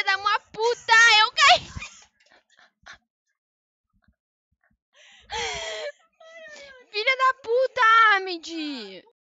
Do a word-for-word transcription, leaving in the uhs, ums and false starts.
filha da uma puta! Eu caí! Filha da puta, Amid!